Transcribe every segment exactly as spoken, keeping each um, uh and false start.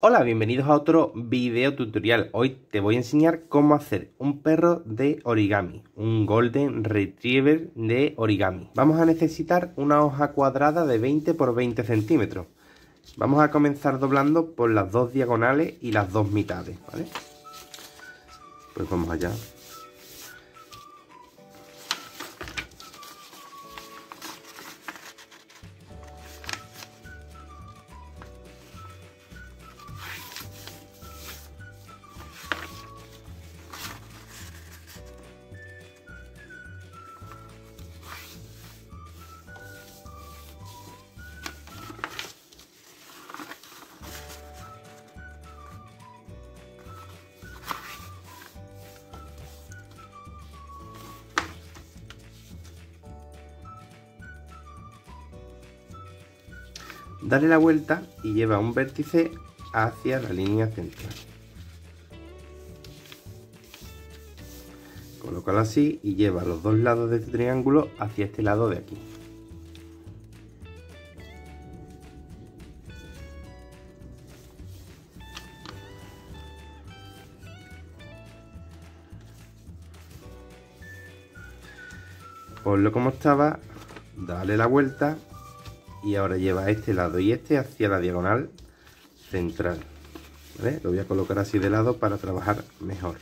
Hola, bienvenidos a otro video tutorial. Hoy te voy a enseñar cómo hacer un perro de origami, un Golden Retriever de origami. Vamos a necesitar una hoja cuadrada de veinte por veinte centímetros. Vamos a comenzar doblando por las dos diagonales y las dos mitades, ¿vale? Pues vamos allá. Dale la vuelta y lleva un vértice hacia la línea central. Colócalo así y lleva los dos lados de este triángulo hacia este lado de aquí. Ponlo como estaba, dale la vuelta. Y ahora lleva este lado y este hacia la diagonal central, ¿vale? Lo voy a colocar así de lado para trabajar mejor.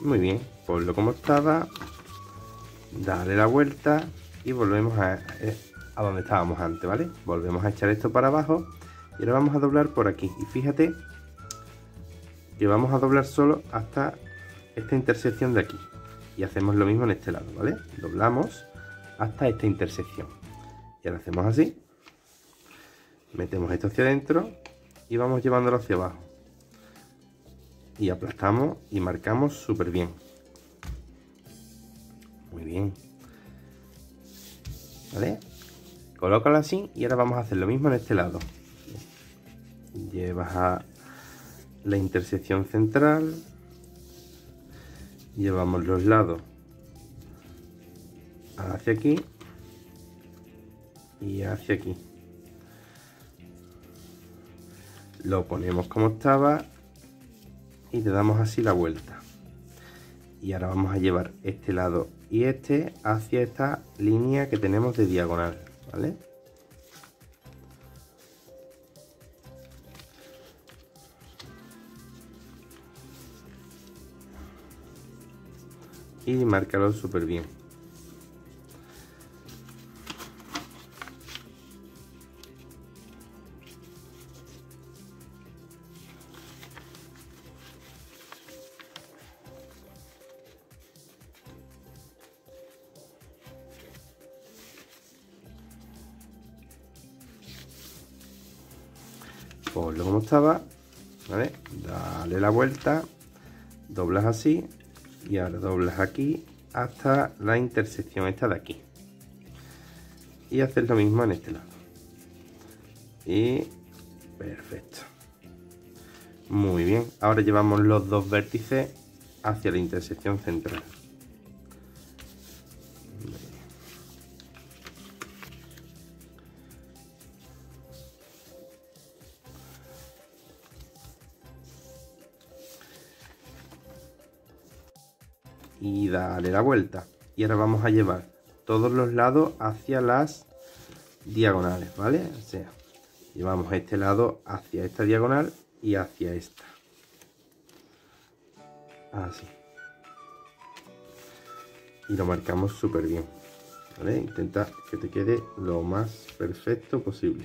Muy bien, ponlo como estaba. Dale la vuelta y volvemos a, a donde estábamos antes, ¿vale? Volvemos a echar esto para abajo y ahora vamos a doblar por aquí. Y fíjate que vamos a doblar solo hasta esta intersección de aquí. Y hacemos lo mismo en este lado, ¿vale? Doblamos hasta esta intersección. Y ahora hacemos así. Metemos esto hacia adentro y vamos llevándolo hacia abajo. Y aplastamos y marcamos súper bien. Muy bien, ¿vale? Colócalo así y ahora vamos a hacer lo mismo en este lado. Llevas a la intersección central, llevamos los lados hacia aquí y hacia aquí. Lo ponemos como estaba y le damos así la vuelta. Y ahora vamos a llevar este lado y este hacia esta línea que tenemos de diagonal, ¿vale? Y márcalo súper bien. Ponlo como estaba, ¿vale? Dale la vuelta, doblas así y ahora doblas aquí hasta la intersección esta de aquí. Y haces lo mismo en este lado. Y perfecto. Muy bien, ahora llevamos los dos vértices hacia la intersección central. Y dale la vuelta. Y ahora vamos a llevar todos los lados hacia las diagonales, ¿vale? O sea, llevamos este lado hacia esta diagonal y hacia esta. Así. Y lo marcamos súper bien, ¿vale? Intenta que te quede lo más perfecto posible.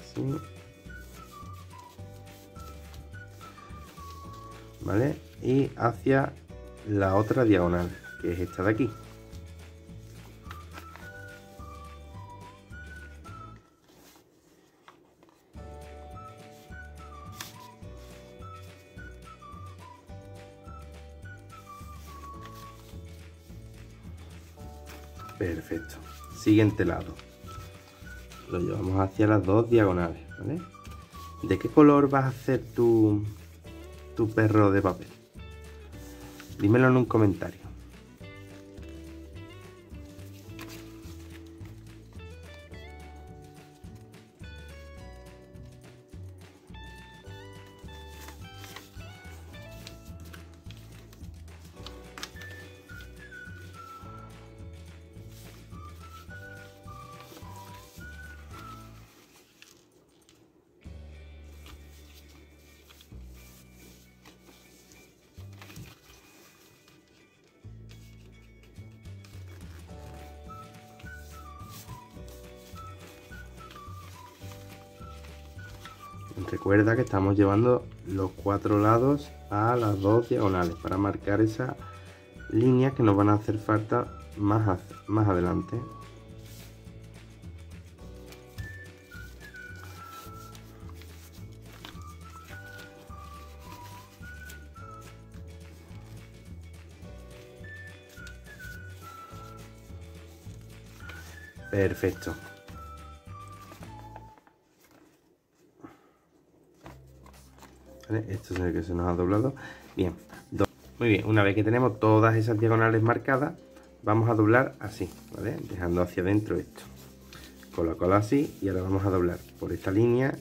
Así. ¿Vale? Y hacia la otra diagonal, que es esta de aquí. Perfecto. Siguiente lado. lo llevamos hacia las dos diagonales, ¿vale? ¿De qué color vas a hacer tu, tu perro de papel? Dímelo en un comentario. Recuerda que estamos llevando los cuatro lados a las dos diagonales para marcar esas líneas que nos van a hacer falta más, hacia, más adelante. Perfecto. Esto es el que se nos ha doblado. Bien, do muy bien, una vez que tenemos todas esas diagonales marcadas, vamos a doblar así, ¿vale? Dejando hacia adentro esto. Colócalo así y ahora vamos a doblar por esta línea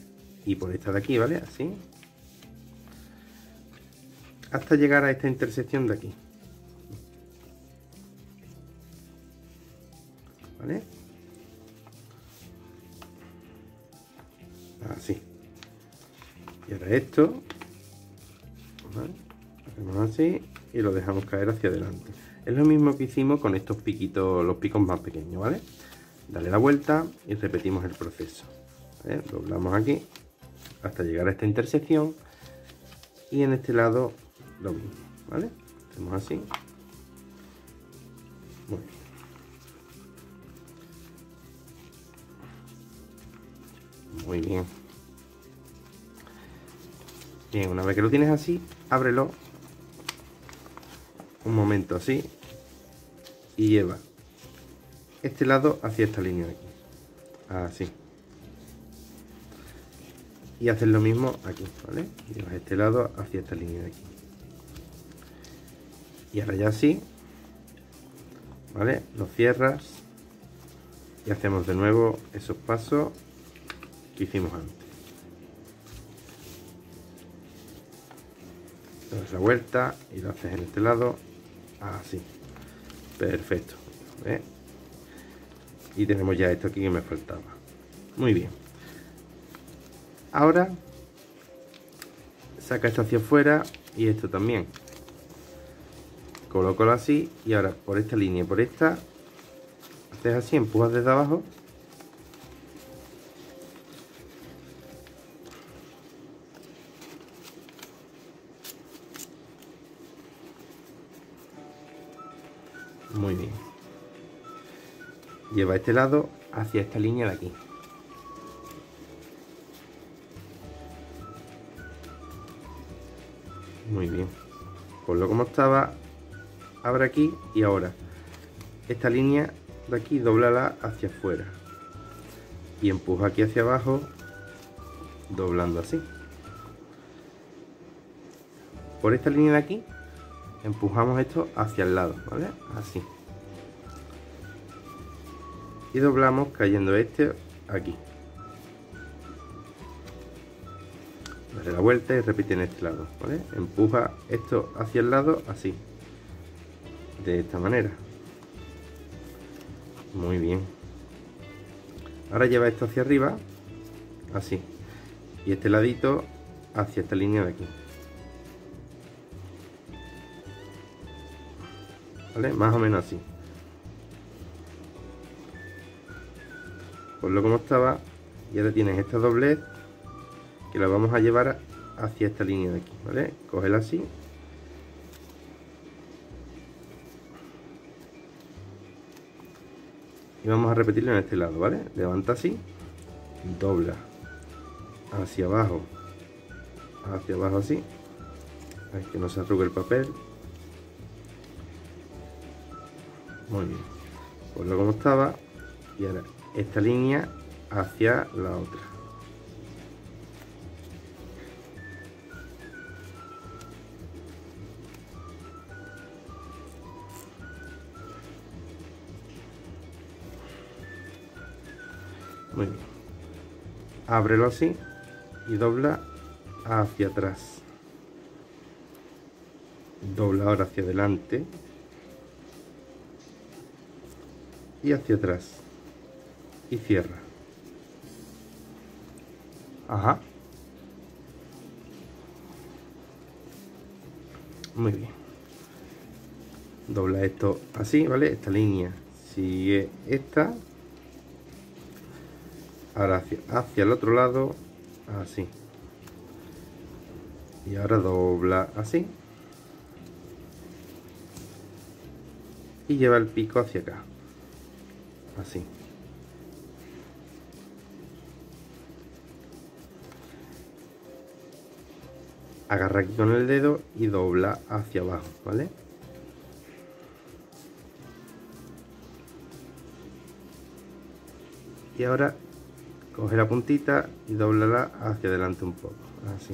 y por esta de aquí, ¿vale? Así. Hasta llegar a esta intersección de aquí. ¿Vale? Así. Y ahora esto. ¿Vale? Hacemos así y lo dejamos caer hacia adelante. Es lo mismo que hicimos con estos piquitos, los picos más pequeños, ¿vale? Dale la vuelta y repetimos el proceso, ¿vale? Doblamos aquí hasta llegar a esta intersección y en este lado lo mismo, ¿vale? Hacemos así. Muy bien. Muy bien. Bien, una vez que lo tienes así, ábrelo un momento así y lleva este lado hacia esta línea de aquí, así. Y haces lo mismo aquí, ¿vale? Llevas este lado hacia esta línea de aquí. Y ahora ya así, ¿vale? Lo cierras y hacemos de nuevo esos pasos que hicimos antes. Das la vuelta y lo haces en este lado, así. Perfecto. ¿Ves? Y tenemos ya esto aquí que me faltaba. Muy bien. Ahora saca esto hacia afuera y esto también. Colócalo así y ahora por esta línea y por esta haces así, empujas desde abajo. Muy bien. Lleva este lado hacia esta línea de aquí. Muy bien. Ponlo como estaba. Abre aquí y ahora esta línea de aquí dóblala hacia afuera. Y empuja aquí hacia abajo, doblando así. Por esta línea de aquí empujamos esto hacia el lado, ¿vale? Así. Y doblamos cayendo este aquí. Dale la vuelta y repite en este lado, ¿vale? Empuja esto hacia el lado, así. De esta manera. Muy bien. Ahora lleva esto hacia arriba, así. Y este ladito hacia esta línea de aquí. ¿Vale? Más o menos así. Ponlo como estaba y ahora tienes esta doblez que la vamos a llevar hacia esta línea de aquí, ¿vale? Cógela así y vamos a repetirlo en este lado, ¿vale? Levanta así, dobla hacia abajo, hacia abajo así, es que no se arrugue el papel. Muy bien, ponlo como estaba y ahora esta línea hacia la otra. Muy bien. Ábrelo así y dobla hacia atrás. Dobla ahora hacia adelante y hacia atrás y cierra. Ajá. Muy bien. Dobla esto así, ¿vale? Esta línea sigue esta. Ahora hacia, hacia el otro lado, así. Y ahora dobla así. Y lleva el pico hacia acá. Así. Agarra aquí con el dedo y dobla hacia abajo, ¿vale? Y ahora coge la puntita y dóblala hacia adelante un poco, así.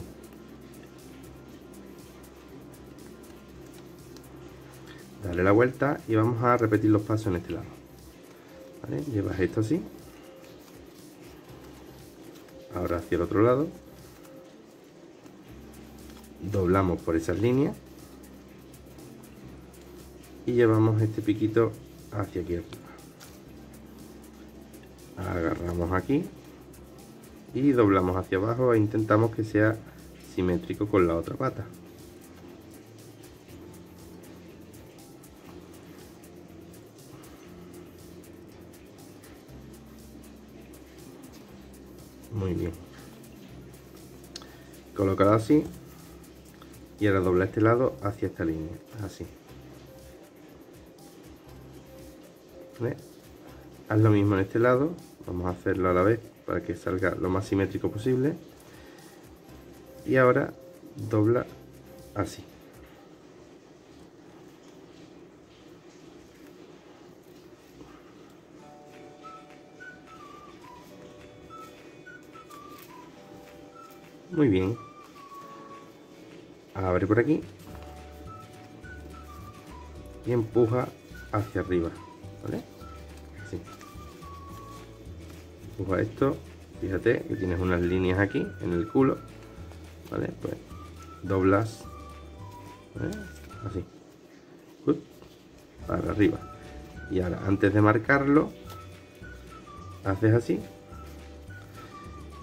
Dale la vuelta y vamos a repetir los pasos en este lado. ¿Vale? Llevas esto así. Ahora hacia el otro lado. Doblamos por esas líneas y llevamos este piquito hacia aquí arriba. Agarramos aquí y doblamos hacia abajo e intentamos que sea simétrico con la otra pata. Muy bien. Colócalo así. Y ahora dobla este lado hacia esta línea, así. ¿Ves? Haz lo mismo en este lado, vamos a hacerlo a la vez para que salga lo más simétrico posible. Y ahora dobla así. Muy bien. Abre por aquí y empuja hacia arriba, ¿vale? Así. Empuja esto, fíjate que tienes unas líneas aquí en el culo, ¿vale? Pues doblas, ¿vale? Así. Ups, para arriba. Y ahora, antes de marcarlo, haces así.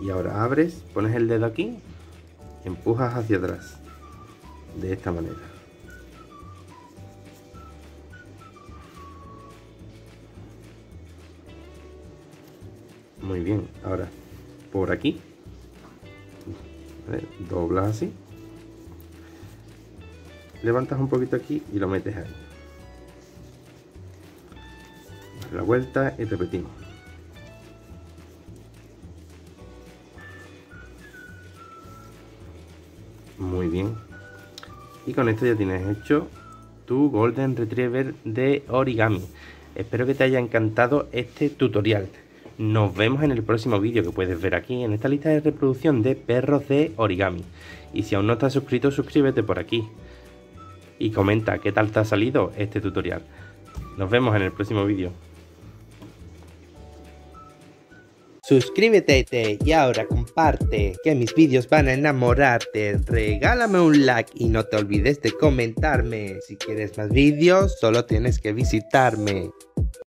Y ahora abres, pones el dedo aquí, empujas hacia atrás. De esta manera. Muy bien. Ahora por aquí. ¿Vale? Doblas así. Levantas un poquito aquí y lo metes ahí. Das la vuelta y repetimos. Muy bien. Y con esto ya tienes hecho tu Golden Retriever de origami. Espero que te haya encantado este tutorial. Nos vemos en el próximo vídeo que puedes ver aquí en esta lista de reproducción de perros de origami. Y si aún no estás suscrito, suscríbete por aquí. Y comenta qué tal te ha salido este tutorial. Nos vemos en el próximo vídeo. Suscríbete y ahora comparte, que mis vídeos van a enamorarte. Regálame un like y no te olvides de comentarme. Si quieres más vídeos, solo tienes que visitarme.